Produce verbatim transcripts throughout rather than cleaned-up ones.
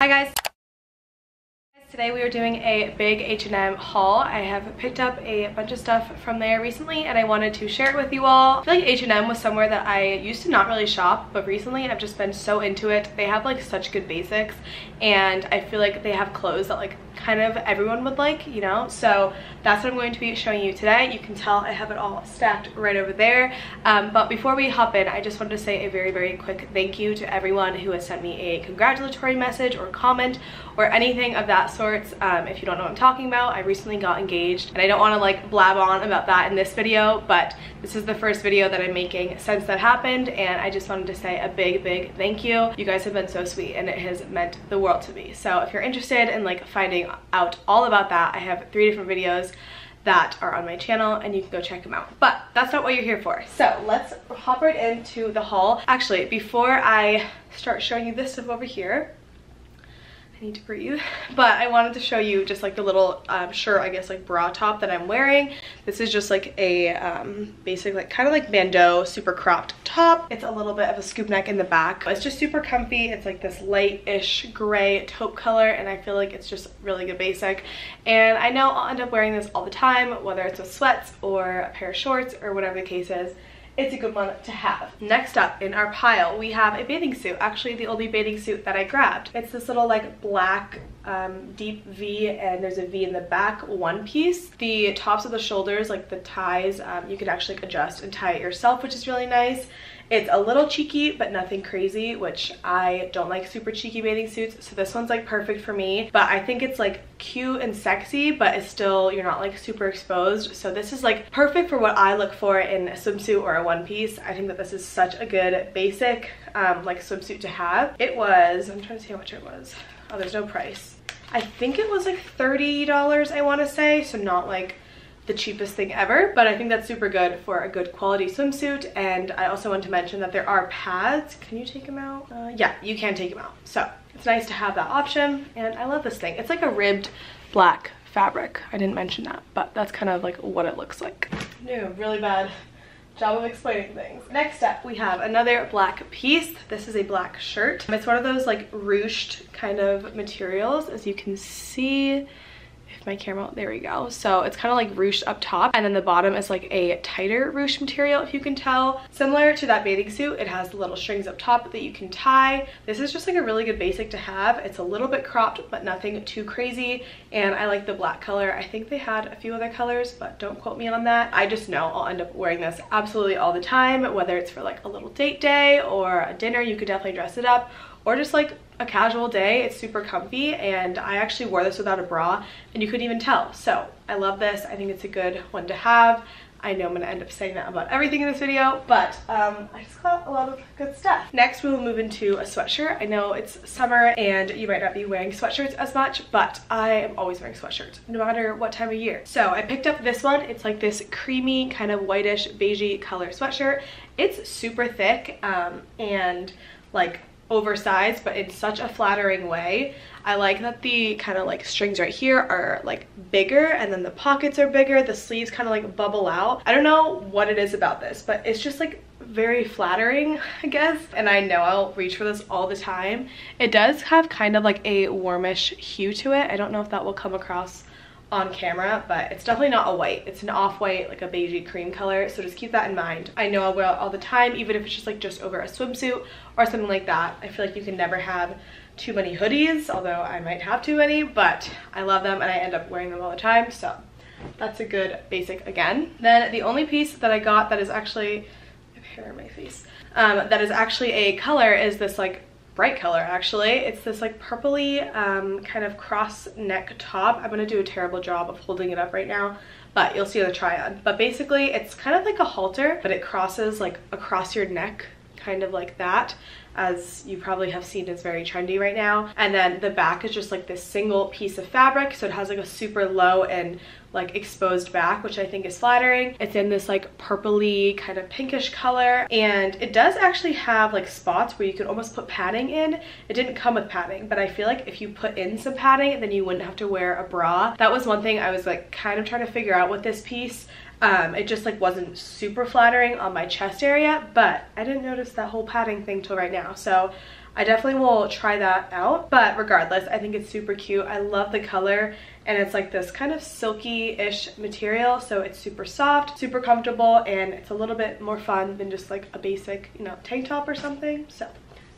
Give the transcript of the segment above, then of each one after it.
Hi guys, today we are doing a big H and M haul. I have picked up a bunch of stuff from there recently and I wanted to share it with you all. I feel like H and M was somewhere that I used to not really shop, but recently I've just been so into it. They have like such good basics and I feel like they have clothes that like kind of everyone would like, you know? So that's what I'm going to be showing you today. You can tell I have it all stacked right over there. Um, but before we hop in, I just wanted to say a very, very quick thank you to everyone who has sent me a congratulatory message or comment or anything of that sort. Um, if you don't know what I'm talking about, I recently got engaged and I don't want to like blab on about that in this video, but this is the first video that I'm making since that happened and I just wanted to say a big, big thank you. You guys have been so sweet and it has meant the world to me. So if you're interested in like finding out all about that, I have three different videos that are on my channel and you can go check them out. But that's not what you're here for. So let's hop right into the haul. Actually, before I start showing you this stuff over here, I need to breathe, but I wanted to show you just like the little um, shirt, I guess like bra top that I'm wearing. This is just like a um, basic like kind of like bandeau super cropped top. It's a little bit of a scoop neck in the back. It's just super comfy. It's like this light-ish gray taupe color and I feel like it's just really good basic. And I know I'll end up wearing this all the time, whether it's with sweats or a pair of shorts or whatever the case is. It's a good one to have. Next up in our pile, we have a bathing suit. Actually, the only bathing suit that I grabbed. It's this little like black um, deep V, and there's a V in the back one piece. The tops of the shoulders, like the ties, um, you can actually adjust and tie it yourself, which is really nice. It's a little cheeky, but nothing crazy, which I don't like super cheeky bathing suits. So this one's like perfect for me, but I think it's like cute and sexy, but it's still, you're not like super exposed. So this is like perfect for what I look for in a swimsuit or a one piece. I think that this is such a good basic um, like swimsuit to have. It was, I'm trying to see how much it was. Oh, there's no price. I think it was like thirty dollars, I wanna say. So not like the cheapest thing ever, but I think that's super good for a good quality swimsuit. And I also want to mention that there are pads. Can you take them out? Uh, yeah, you can take them out. So it's nice to have that option. And I love this thing. It's like a ribbed black fabric. I didn't mention that, but that's kind of like what it looks like. No, really bad job of explaining things. Next up, we have another black piece. This is a black shirt. It's one of those like ruched kind of materials, as you can see. My camera, there we go. So it's kind of like ruched up top and then the bottom is like a tighter ruched material, if you can tell. Similar to that bathing suit, it has the little strings up top that you can tie. This is just like a really good basic to have. It's a little bit cropped but nothing too crazy, and I like the black color. I think they had a few other colors, but don't quote me on that. I just know I'll end up wearing this absolutely all the time, whether it's for like a little date day or a dinner. You could definitely dress it up, or just like a casual day. It's super comfy, and I actually wore this without a bra and you couldn't even tell. So I love this. I think it's a good one to have. I know I'm gonna end up saying that about everything in this video, but um, I just got a lot of good stuff. Next, we will move into a sweatshirt. I know it's summer and you might not be wearing sweatshirts as much, but I am always wearing sweatshirts, no matter what time of year. So I picked up this one. It's like this creamy, kind of whitish, beigey color sweatshirt. It's super thick um, and like oversized, but in such a flattering way. I like that the kind of like strings right here are like bigger, and then the pockets are bigger. The sleeves kind of like bubble out. I don't know what it is about this, but it's just like very flattering, I guess. And I know I'll reach for this all the time. It does have kind of like a warmish hue to it. I don't know if that will come across on camera, but it's definitely not a white. It's an off-white, like a beigey cream color, so just keep that in mind. I know I wear it all the time, even if it's just like just over a swimsuit or something like that. I feel like you can never have too many hoodies, although I might have too many, but I love them and I end up wearing them all the time, so that's a good basic again. Then the only piece that I got that is actually, I have hair in my face, um, that is actually a color is this like bright color. Actually, it's this like purpley um, kind of cross neck top. I'm gonna do a terrible job of holding it up right now, but you'll see the try on. But basically it's kind of like a halter, but it crosses like across your neck, kind of like that. As you probably have seen, is very trendy right now. And then the back is just like this single piece of fabric, so it has like a super low and like exposed back, which I think is flattering. It's in this like purpley kind of pinkish color, and it does actually have like spots where you could almost put padding in. It didn't come with padding, but I feel like if you put in some padding, then you wouldn't have to wear a bra. That was one thing I was like kind of trying to figure out with this piece. Um, it just like wasn't super flattering on my chest area, but I didn't notice that whole padding thing till right now. So I definitely will try that out. But regardless, I think it's super cute. I love the color, and it's like this kind of silky-ish material, so it's super soft, super comfortable, and it's a little bit more fun than just like a basic, you know, tank top or something. So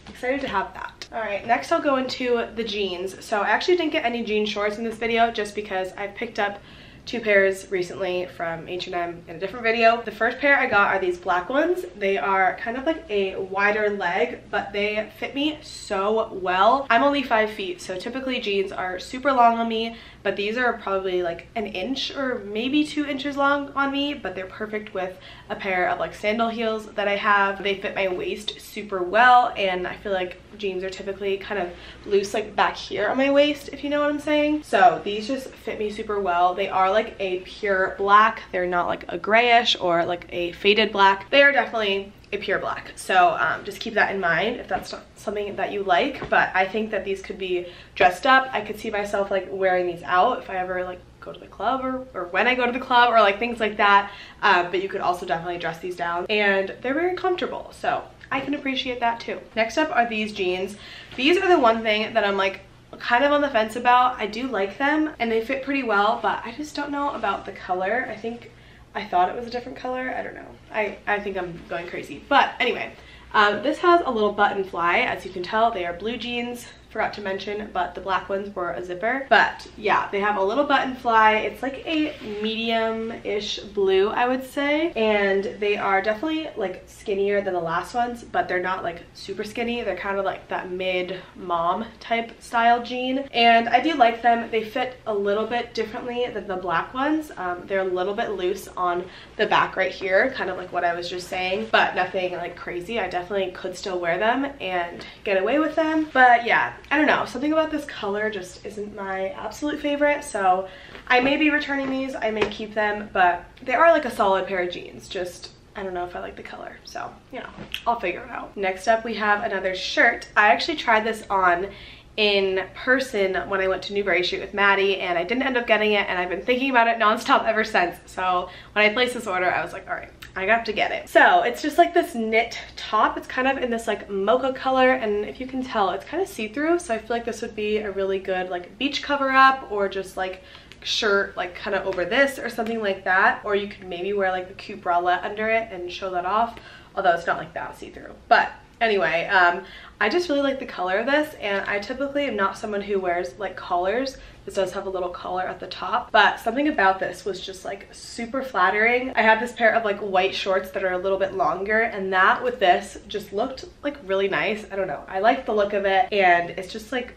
excited to have that. All right, next I'll go into the jeans. So I actually didn't get any jean shorts in this video just because I picked up two pairs recently from H and M in a different video. The first pair I got are these black ones. They are kind of like a wider leg, but they fit me so well. I'm only five feet, so typically jeans are super long on me, but these are probably like an inch or maybe two inches long on me, but they're perfect with a pair of like sandal heels that I have. They fit my waist super well, and I feel like jeans are typically kind of loose like back here on my waist, if you know what I'm saying. So these just fit me super well. They are like a pure black. They're not like a grayish or like a faded black. They are definitely a pure black. So um, just keep that in mind if that's not something that you like. But I think that these could be dressed up. I could see myself like wearing these out if I ever like go to the club, or, or when I go to the club, or like things like that. Um, but you could also definitely dress these down, and they're very comfortable. So I can appreciate that too. Next up are these jeans. These are the one thing that I'm like kind of on the fence about. I do like them and they fit pretty well, but I just don't know about the color. I think I thought it was a different color. I don't know. I, I think I'm going crazy. But anyway, um, this has a little button fly. As you can tell, they are blue jeans. Forgot to mention, but the black ones were a zipper. But yeah, they have a little button fly. It's like a medium-ish blue, I would say. And they are definitely like skinnier than the last ones, but they're not like super skinny. They're kind of like that mid-mom type style jean. And I do like them. They fit a little bit differently than the black ones. Um, they're a little bit loose on the back right here, kind of like what I was just saying, but nothing like crazy. I definitely could still wear them and get away with them. But yeah, I don't know, something about this color just isn't my absolute favorite, so I may be returning these, I may keep them, but they are like a solid pair of jeans. Just I don't know if I like the color, so you know, I'll figure it out. Next up we have another shirt. I actually tried this on in person when I went to Newbury Street with Maddie, and I didn't end up getting it, and I've been thinking about it non-stop ever since. So when I placed this order, I was like, all right, I have to get it. So it's just like this knit top. It's kind of in this like mocha color, and if you can tell, it's kind of see-through, so I feel like this would be a really good like beach cover-up, or just like shirt like kind of over this or something like that. Or you could maybe wear like a cute bralette under it and show that off, although it's not like that see-through. But anyway, um, I just really like the color of this, and I typically am not someone who wears like collars. This does have a little collar at the top, but something about this was just like super flattering. I had this pair of like white shorts that are a little bit longer, and that with this just looked like really nice. I don't know. I like the look of it, and it's just like,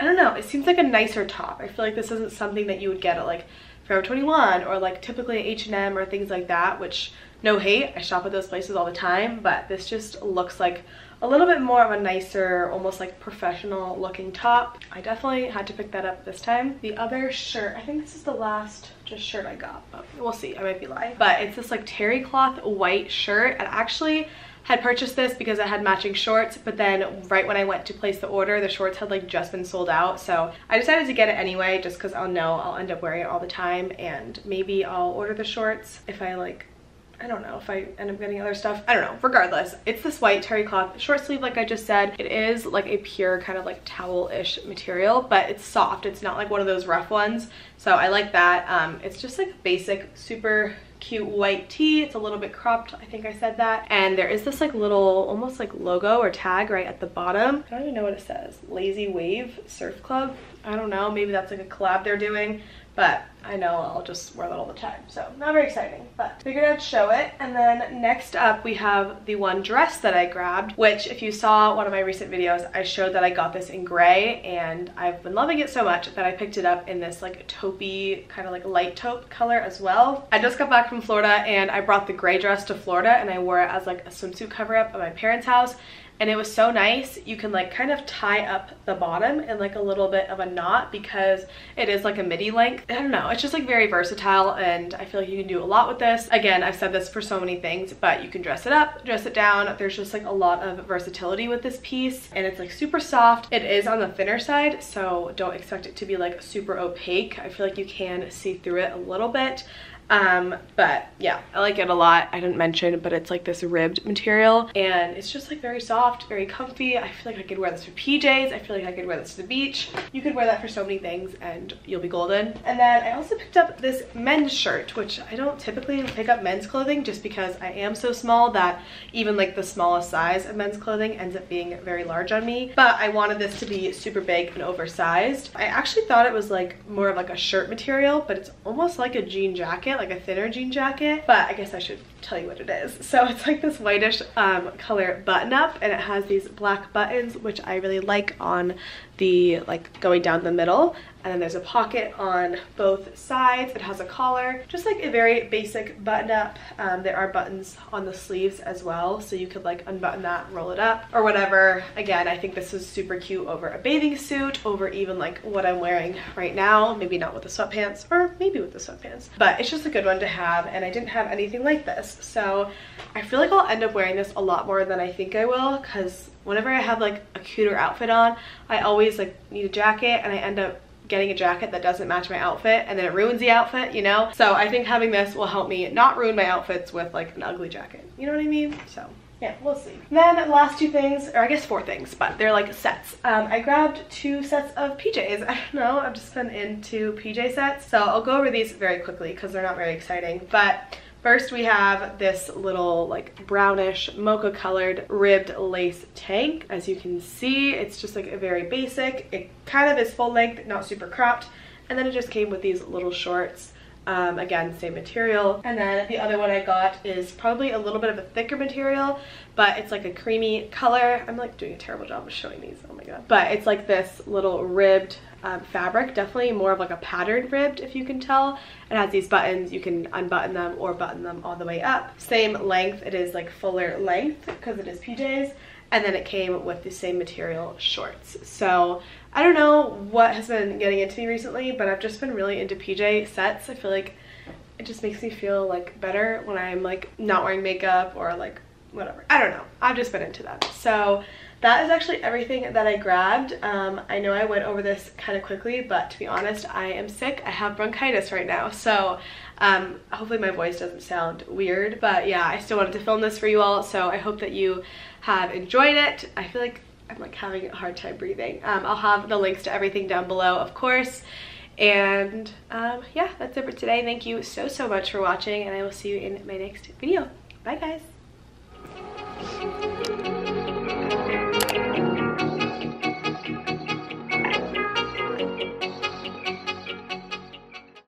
I don't know. It seems like a nicer top. I feel like this isn't something that you would get at like Forever twenty-one or like typically H and M or things like that, which no hate, I shop at those places all the time, but this just looks like a little bit more of a nicer, almost like professional looking top. I definitely had to pick that up this time. The other shirt, I think this is the last just shirt I got, but we'll see, I might be lying. But it's this like terry cloth white shirt, and actually had purchased this because it had matching shorts, but then right when I went to place the order, the shorts had like just been sold out, so I decided to get it anyway, just because I'll know I'll end up wearing it all the time, and maybe I'll order the shorts if I like, I don't know, if I end up getting other stuff. I don't know. Regardless, it's this white terry cloth short sleeve, like I just said. It is like a pure kind of like towel-ish material, but it's soft. It's not like one of those rough ones, so I like that. Um, it's just like basic, super cute white tee. It's a little bit cropped, I think I said that. And there is this like little almost like logo or tag right at the bottom. I don't even know what it says. Lazy Wave Surf Club. I don't know, maybe that's like a collab they're doing, but I know I'll just wear that all the time, so not very exciting, but figured I'd show it. And then next up we have the one dress that I grabbed, which if you saw one of my recent videos, I showed that I got this in gray, and I've been loving it so much that I picked it up in this like taupey, kind of like light taupe color as well. I just got back from Florida, and I brought the gray dress to Florida, and I wore it as like a swimsuit cover up at my parents' house. And it was so nice. You can like kind of tie up the bottom in like a little bit of a knot because it is like a midi length. I don't know, it's just like very versatile, and I feel like you can do a lot with this. Again, I've said this for so many things, but you can dress it up, dress it down. There's just like a lot of versatility with this piece, and it's like super soft. It is on the thinner side, so don't expect it to be like super opaque. I feel like you can see through it a little bit. Um, but yeah, I like it a lot. I didn't mention, but it's like this ribbed material and it's just like very soft, very comfy. I feel like I could wear this for P Js. I feel like I could wear this to the beach. You could wear that for so many things and you'll be golden. And then I also picked up this men's shirt, which I don't typically pick up men's clothing just because I am so small that even like the smallest size of men's clothing ends up being very large on me. But I wanted this to be super big and oversized. I actually thought it was like more of like a shirt material, but it's almost like a jean jacket, like a thinner jean jacket, but I guess I should tell you what it is. So it's like this whitish um, color button up and it has these black buttons, which I really like on the, like going down the middle. And then there's a pocket on both sides. It has a collar, just like a very basic button up. Um, there are buttons on the sleeves as well. So you could like unbutton that, roll it up or whatever. Again, I think this is super cute over a bathing suit, over even like what I'm wearing right now. Maybe not with the sweatpants, or maybe with the sweatpants, but it's just a good one to have. And I didn't have anything like this. So I feel like I'll end up wearing this a lot more than I think I will, because whenever I have like a cuter outfit on, I always like need a jacket and I end up getting a jacket that doesn't match my outfit and then it ruins the outfit, you know? So I think having this will help me not ruin my outfits with like an ugly jacket. You know what I mean? So yeah, we'll see. And then the last two things, or I guess four things, but they're like sets. Um, I grabbed two sets of P Js. I don't know, I've just been into P J sets. So I'll go over these very quickly because they're not very exciting, but first we have this little like brownish mocha colored ribbed lace tank. As you can see, it's just like a very basic, it kind of is full length, not super cropped. And then it just came with these little shorts. Um, again, same material. And then the other one I got is probably a little bit of a thicker material, but it's like a creamy color. I'm like doing a terrible job of showing these, oh my god. But it's like this little ribbed um, fabric, definitely more of like a patterned ribbed, if you can tell. It has these buttons, you can unbutton them or button them all the way up. Same length, it is like fuller length because it is P Js. And then it came with the same material shorts. So I don't know what has been getting into me recently, but I've just been really into P J sets. I feel like it just makes me feel like better when I'm like not wearing makeup or like whatever. I don't know, I've just been into them. So that is actually everything that I grabbed. Um, I know I went over this kind of quickly, but to be honest, I am sick. I have bronchitis right now. So um, hopefully my voice doesn't sound weird, but yeah, I still wanted to film this for you all. So I hope that you have enjoyed it. I feel like I'm like having a hard time breathing. Um, I'll have the links to everything down below, of course. And um, yeah, that's it for today. Thank you so, so much for watching and I will see you in my next video. Bye guys.